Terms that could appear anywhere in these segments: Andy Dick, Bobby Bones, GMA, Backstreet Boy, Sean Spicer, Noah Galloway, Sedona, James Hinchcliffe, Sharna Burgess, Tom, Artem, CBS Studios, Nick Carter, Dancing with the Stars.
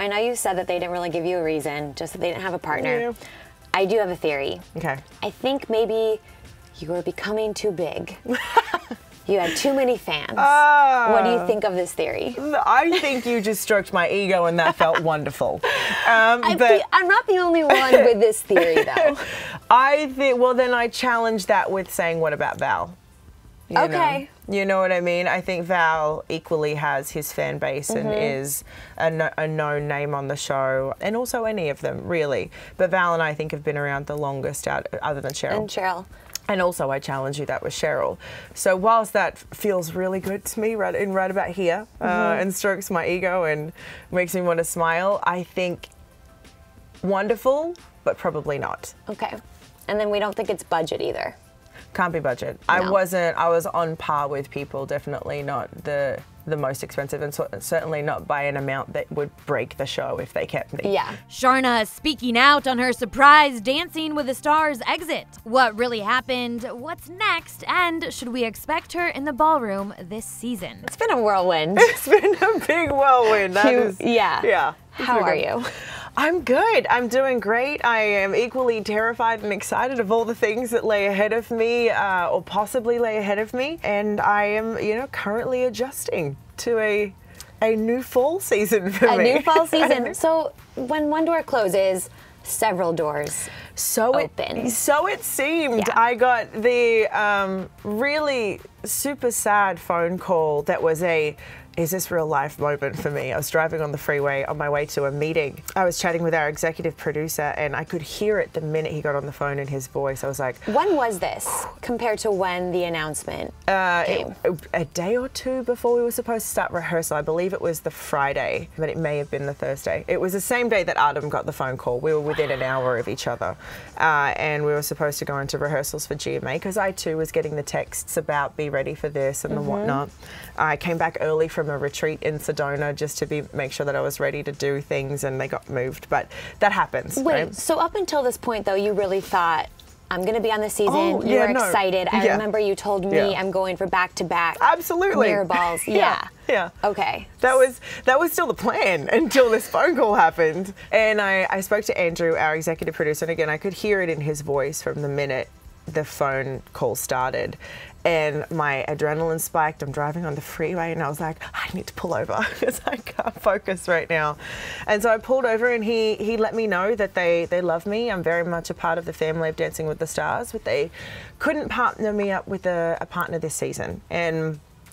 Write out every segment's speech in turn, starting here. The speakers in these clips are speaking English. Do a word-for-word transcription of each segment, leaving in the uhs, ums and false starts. I know you said that they didn't really give you a reason, just that they didn't have a partner. Yeah. I do have a theory. Okay. I think maybe you were becoming too big. You had too many fans. Uh, what do you think of this theory? I think you just stroked my ego and that felt wonderful. Um, but the, I'm not the only one with this theory, though. I think, well, then I challenge that with saying, what about Val? You okay. Know, you know what I mean? I think Val equally has his fan base mm-hmm. and is a, no, a known name on the show, and also any of them, really. But Val and I think have been around the longest, out, other than Cheryl. And Cheryl. And also I challenge you, that was Cheryl. So whilst that feels really good to me right, in right about here mm-hmm. uh, and strokes my ego and makes me want to smile, I think wonderful, but probably not. Okay. And then we don't think it's budget either. Can't be budget. No. I wasn't, I was on par with people, definitely not the the most expensive, and so, certainly not by an amount that would break the show if they kept me. Yeah. Sharna speaking out on her surprise Dancing with the Stars exit. What really happened, what's next, and should we expect her in the ballroom this season? It's been a whirlwind. It's been a big whirlwind. That you, is, yeah. Yeah. How are you? I'm good. I'm doing great. I am equally terrified and excited of all the things that lay ahead of me, uh, or possibly lay ahead of me. And I am, you know, currently adjusting to a a new fall season for a me. A new fall season. So when one door closes, several doors so open. It, so it seemed. Yeah. I got the um, really super sad phone call that was a is this real life moment for me. I was driving on the freeway on my way to a meeting. I was chatting with our executive producer and I could hear it the minute he got on the phone in his voice. I was like... When was this compared to when the announcement uh, came? It, a day or two before we were supposed to start rehearsal. I believe it was the Friday, but it may have been the Thursday. It was the same day that Artem got the phone call. We were within an hour of each other. Uh, and we were supposed to go into rehearsals for G M A because I too was getting the texts about be ready for this and mm-hmm. the whatnot. I came back early from a retreat in Sedona just to be make sure that I was ready to do things, and they got moved, but that happens. Wait, right? So up until this point though, you really thought I'm going to be on the season. Oh, you yeah, were no. excited. I yeah. remember you told me yeah. I'm going for back-to-back. -back Absolutely. Mirror balls. Yeah. yeah. Yeah. Okay. That was that was still the plan until this phone call happened, and I I spoke to Andrew, our executive producer, and again I could hear it in his voice from the minute the phone call started. And my adrenaline spiked. I'm driving on the freeway and I was like, I need to pull over because I can't focus right now. And so I pulled over and he he let me know that they, they love me. I'm very much a part of the family of Dancing with the Stars, but they couldn't partner me up with a, a partner this season. And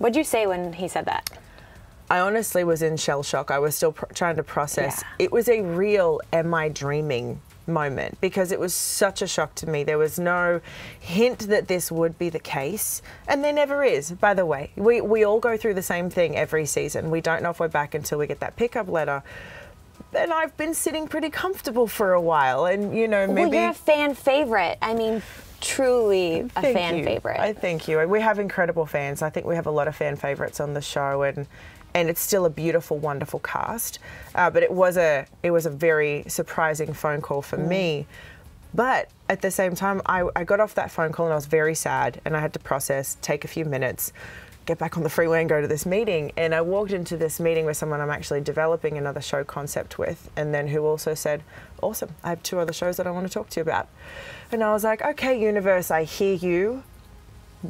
what'd you say when he said that? I honestly was in shell shock. I was still pr trying to process. Yeah. It was a real am I dreaming moment because it was such a shock to me. There was no hint that this would be the case, and there never is, by the way. We, we all go through the same thing every season. We don't know if we're back until we get that pickup letter. And I've been sitting pretty comfortable for a while, and you know, maybe... Well, you're a fan favorite. I mean... Truly a thank fan you. favorite. I thank you. We have incredible fans. I think we have a lot of fan favorites on the show, and and it's still a beautiful, wonderful cast. Uh, but it was a it was a very surprising phone call for mm. me. But at the same time, I, I got off that phone call and I was very sad, and I had to process, take a few minutes, get back on the freeway and go to this meeting. And I walked into this meeting with someone I'm actually developing another show concept with, and then who also said, awesome, I have two other shows that I want to talk to you about. And I was like, okay, universe, I hear you.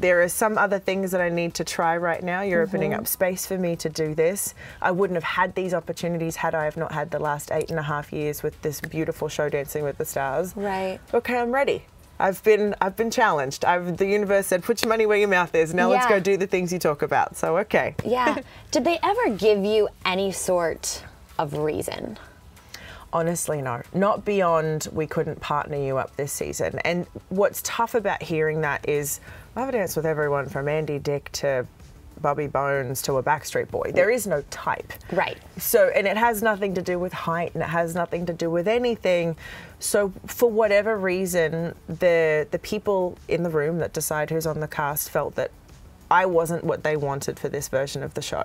There are some other things that I need to try right now. You're mm-hmm. opening up space for me to do this. I wouldn't have had these opportunities had I have not had the last eight and a half years with this beautiful show, Dancing with the Stars. Right. Okay, I'm ready. I've been I've been challenged. I've, the universe said, put your money where your mouth is. Now yeah. let's go do the things you talk about. So, okay. Yeah. Did they ever give you any sort of reason? Honestly, no. Not beyond we couldn't partner you up this season. And what's tough about hearing that is I have a dance with everyone from Andy Dick to Bobby Bones to a Backstreet Boy. There is no type. Right. So, and it has nothing to do with height, and it has nothing to do with anything. So for whatever reason, the the people in the room that decide who's on the cast felt that I wasn't what they wanted for this version of the show.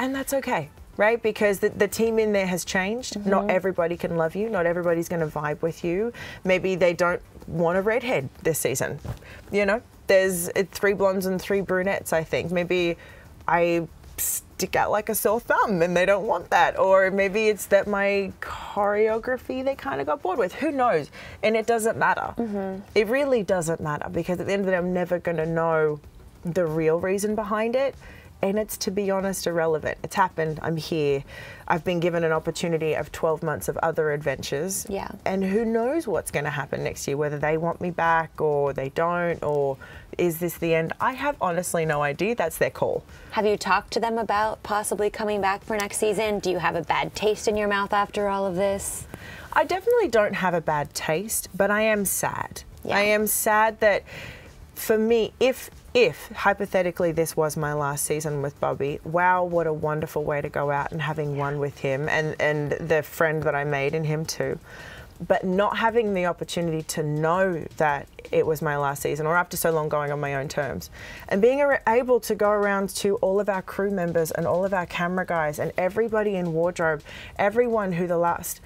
And that's okay. Right? Because the, the team in there has changed. Mm-hmm. Not everybody can love you. Not everybody's going to vibe with you. Maybe they don't want a redhead this season. You know, there's three blondes and three brunettes, I think. Maybe I stick out like a sore thumb and they don't want that. Or maybe it's that my choreography they kind of got bored with. Who knows? And it doesn't matter. Mm-hmm. It really doesn't matter, because at the end of the day, I'm never going to know the real reason behind it. And it's, to be honest, irrelevant. It's happened. I'm here. I've been given an opportunity of twelve months of other adventures. Yeah. And who knows what's going to happen next year, whether they want me back or they don't, or is this the end? I have honestly no idea. That's their call. Have you talked to them about possibly coming back for next season? Do you have a bad taste in your mouth after all of this? I definitely don't have a bad taste, but I am sad. Yeah. I am sad that, for me, if... If, hypothetically, this was my last season with Bobby, wow, what a wonderful way to go out, and having one with him and, and the friend that I made in him too. But not having the opportunity to know that it was my last season, or after so long going on my own terms, and being able to go around to all of our crew members and all of our camera guys and everybody in wardrobe, everyone who the last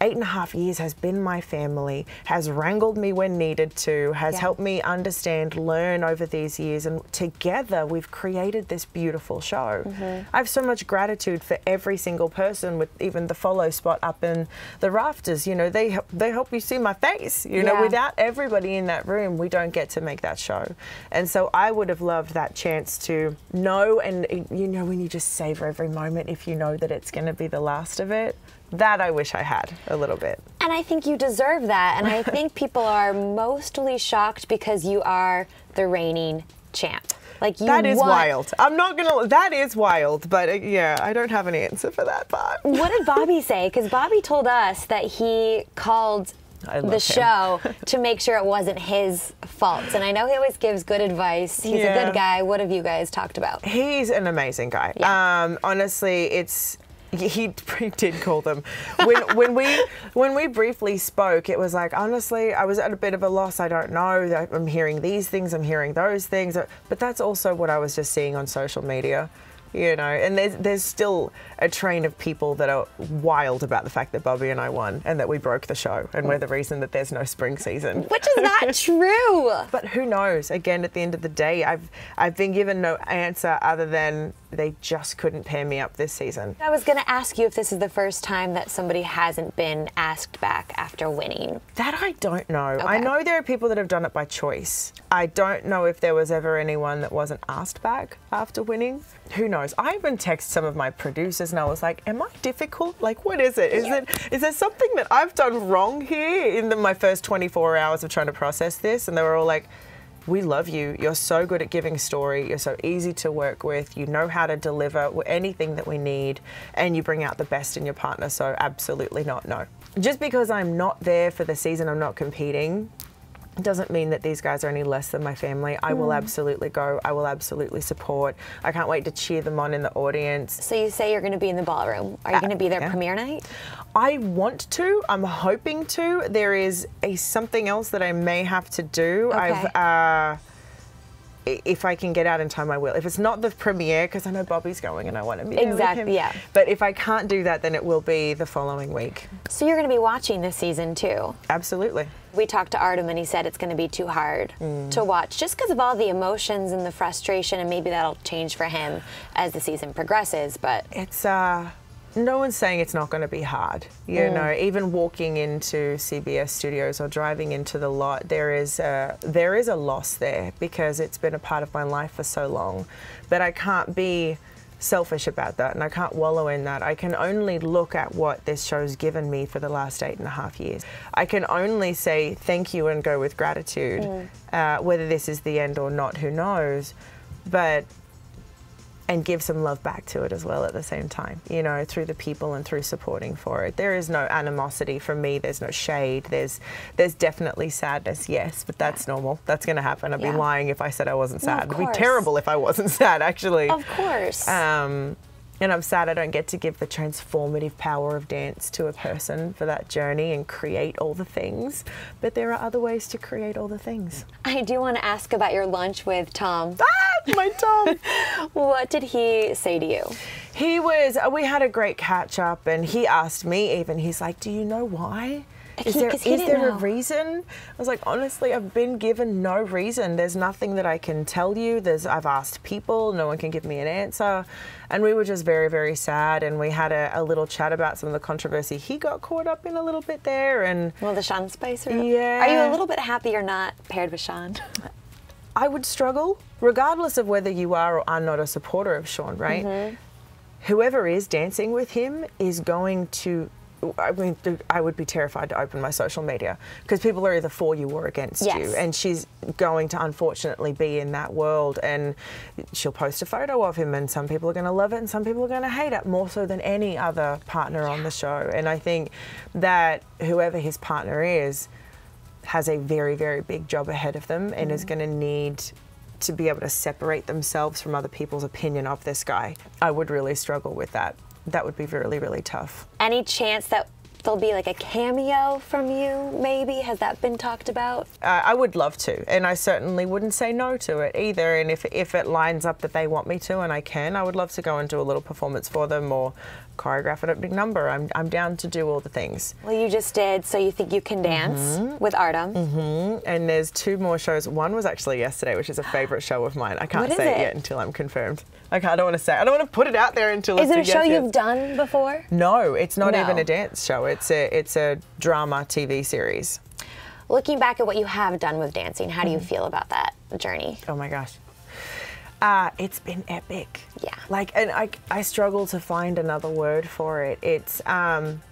eight and a half years has been my family, has wrangled me when needed to, has yeah. helped me understand, learn over these years, and together we've created this beautiful show. Mm-hmm. I have so much gratitude for every single person, with even the follow spot up in the rafters. You know, they, they help you see my face. You yeah. know, without everybody in that room, we don't get to make that show. And so I would have loved that chance to know, and you know, when you just savor every moment, if you know that it's going to be the last of it. That I wish I had a little bit. And I think you deserve that. And I think people are mostly shocked because you are the reigning champ. Like you That is won. wild. I'm not gonna, that is wild, but uh, yeah, I don't have an answer for that part. What did Bobby say? Because Bobby told us that he called the show to make sure it wasn't his fault. And I know he always gives good advice. He's yeah. a good guy. What have you guys talked about? He's an amazing guy. Yeah. Um, honestly, it's, He, he did call them. When, when, we, when we briefly spoke, it was like, honestly, I was at a bit of a loss. I don't know. I'm hearing these things. I'm hearing those things. But that's also what I was just seeing on social media. You know, and there's, there's still a train of people that are wild about the fact that Bobby and I won and that we broke the show and we're the reason that there's no spring season. Which is not true. But who knows? Again, at the end of the day, I've, I've been given no answer other than they just couldn't pair me up this season. I was going to ask you if this is the first time that somebody hasn't been asked back after winning. That I don't know. Okay. I know there are people that have done it by choice. I don't know if there was ever anyone that wasn't asked back after winning. Who knows? I even texted some of my producers and I was like, am I difficult? Like, what is it? Is yeah. it? Is there something that I've done wrong here in the, my first twenty-four hours of trying to process this? And they were all like, we love you. You're so good at giving story. You're so easy to work with. You know how to deliver anything that we need, and you bring out the best in your partner. So absolutely not, no. Just because I'm not there for the season, I'm not competing, doesn't mean that these guys are any less than my family. I mm. will absolutely go. I will absolutely support. I can't wait to cheer them on in the audience. So you say you're going to be in the ballroom. Are you uh, going to be there yeah. premiere night? I want to. I'm hoping to. There is a something else that I may have to do. Okay. I've... Uh, If I can get out in time, I will. If it's not the premiere, because I know Bobby's going and I want to be there exactly, with him. Yeah. But if I can't do that, then it will be the following week. So you're going to be watching this season too? Absolutely. We talked to Artem and he said it's going to be too hard mm. to watch just because of all the emotions and the frustration, and maybe that'll change for him as the season progresses. But it's... uh. No one's saying it's not going to be hard. You mm. know, even walking into C B S Studios or driving into the lot, there is a, there is a loss there because it's been a part of my life for so long. But I can't be selfish about that, and I can't wallow in that. I can only look at what this show's given me for the last eight and a half years. I can only say thank you and go with gratitude. Mm. Uh, whether this is the end or not, who knows? But... and give some love back to it as well at the same time, you know, through the people and through supporting for it. There is no animosity from me. There's no shade. There's there's definitely sadness, yes, but that's yeah. normal. That's going to happen. I'd yeah. be lying if I said I wasn't sad. No, it'd be terrible if I wasn't sad, actually. Of course. Um, and I'm sad I don't get to give the transformative power of dance to a person for that journey and create all the things. But there are other ways to create all the things. I do want to ask about your lunch with Tom. Ah, my Tom! What did he say to you? He was, we had a great catch up, and he asked me even, he's like, do you know why Is there, is there a reason? I was like, honestly, I've been given no reason. There's nothing that I can tell you. There's, I've asked people, no one can give me an answer. And we were just very, very sad. And we had a, a little chat about some of the controversy he got caught up in a little bit there. And well, the Sean Spicer. Yeah. Are you a little bit happy you're not paired with Sean? I would struggle, regardless of whether you are or are not a supporter of Sean, right? Mm-hmm. Whoever is dancing with him is going to... I mean, I would be terrified to open my social media because people are either for you or against yes. you. And she's going to unfortunately be in that world, and she'll post a photo of him and some people are going to love it and some people are going to hate it more so than any other partner yeah. on the show. And I think that whoever his partner is has a very, very big job ahead of them and mm. is going to need to be able to separate themselves from other people's opinion of this guy. I would really struggle with that. That would be really, really tough. Any chance that there'll be like a cameo from you, maybe? Has that been talked about? Uh, I would love to, and I certainly wouldn't say no to it either. And if, if it lines up that they want me to and I can, I would love to go and do a little performance for them or choreograph it at a big number. I'm, I'm down to do all the things. Well, you just did So You Think You Can Dance mm-hmm. with Artem. Mm-hmm. And there's two more shows. One was actually yesterday, which is a favorite show of mine. I can't what say it? it yet until I'm confirmed. Like, I don't want to say, I don't want to put it out there until is it's... Is it a, a show yes, yes. you've done before? No, it's not no. even a dance show. It's a, it's a drama T V series. Looking back at what you have done with dancing, how do you mm-hmm. feel about that journey? Oh my gosh. Uh, it's been epic. Yeah. Like, and I, I struggle to find another word for it. It's um,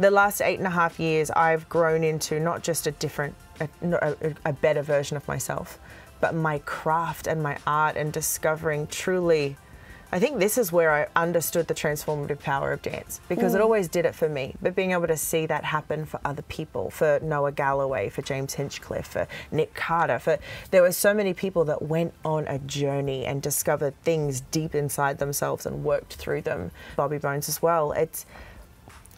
the last eight and a half years I've grown into not just a different, a, a, a better version of myself, but my craft and my art and discovering truly, I think this is where I understood the transformative power of dance, because mm. it always did it for me. But being able to see that happen for other people, for Noah Galloway, for James Hinchcliffe, for Nick Carter, for there were so many people that went on a journey and discovered things deep inside themselves and worked through them. Bobby Bones as well. It's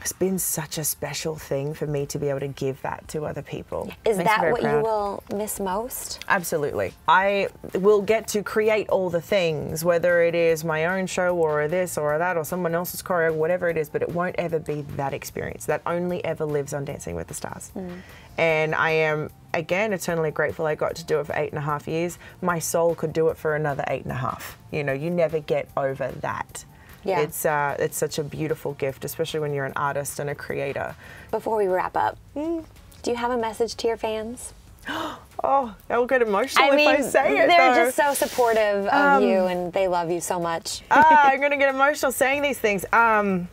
it's been such a special thing for me to be able to give that to other people. Is that what you will miss most? Absolutely. I will get to create all the things, whether it is my own show or this or that or someone else's choreo, whatever it is, but it won't ever be that experience. That only ever lives on Dancing with the Stars. Mm. And I am, again, eternally grateful I got to do it for eight and a half years. My soul could do it for another eight and a half. You know, you never get over that. Yeah. It's, uh, it's such a beautiful gift, especially when you're an artist and a creator. Before we wrap up, mm. do you have a message to your fans? Oh, I'll get emotional I mean, if I say it, they're though. just so supportive of um, you and they love you so much. Ah, I'm going to get emotional saying these things. Um,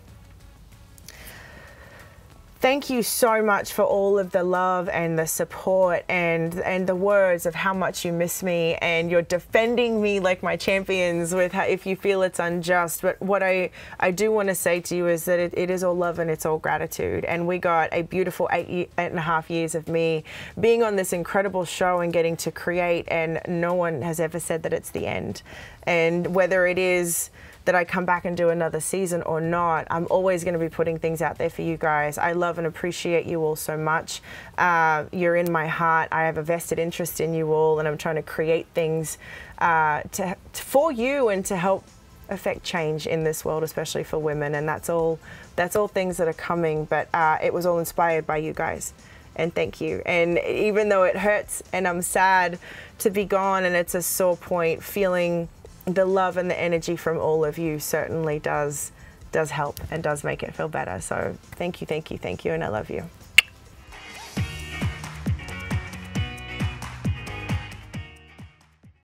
Thank you so much for all of the love and the support and and the words of how much you miss me and you're defending me like my champions with how, if you feel it's unjust. But what I, I do want to say to you is that it, it is all love and it's all gratitude. And we got a beautiful eight, eight and a half years of me being on this incredible show and getting to create, and no one has ever said that it's the end. And whether it is that I come back and do another season or not, I'm always going to be putting things out there for you guys. I love and appreciate you all so much. Uh, you're in my heart. I have a vested interest in you all, and I'm trying to create things uh, to, for you and to help affect change in this world, especially for women. And that's all, that's all things that are coming, but uh, it was all inspired by you guys. And thank you. And even though it hurts and I'm sad to be gone and it's a sore point, feeling the love and the energy from all of you certainly does does help and does make it feel better. So thank you, thank you, thank you, and I love you.